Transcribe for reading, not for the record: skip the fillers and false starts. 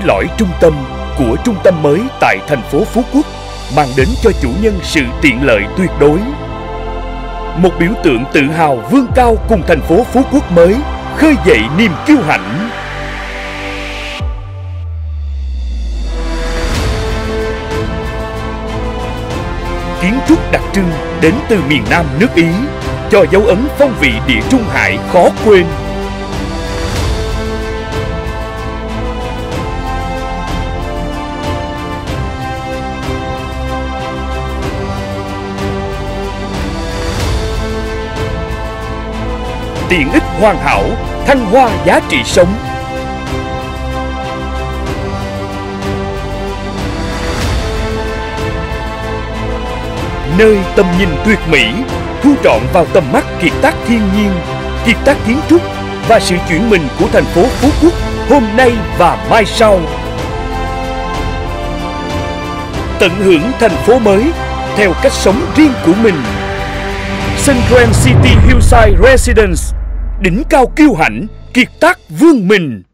Lõi trung tâm của trung tâm mới tại thành phố Phú Quốc mang đến cho chủ nhân sự tiện lợi tuyệt đối. Một biểu tượng tự hào vươn cao cùng thành phố Phú Quốc mới, khơi dậy niềm kiêu hãnh. Kiến trúc đặc trưng đến từ miền Nam nước Ý, cho dấu ấn phong vị địa Trung Hải khó quên. Tiện ích hoàn hảo, thăng hoa giá trị sống. Nơi tầm nhìn tuyệt mỹ, thu trọn vào tầm mắt kiệt tác thiên nhiên, kiệt tác kiến trúc và sự chuyển mình của thành phố Phú Quốc hôm nay và mai sau. Tận hưởng thành phố mới theo cách sống riêng của mình. Sun Grand City Hillside Residence, đỉnh cao kiêu hãnh, kiệt tác vương mình.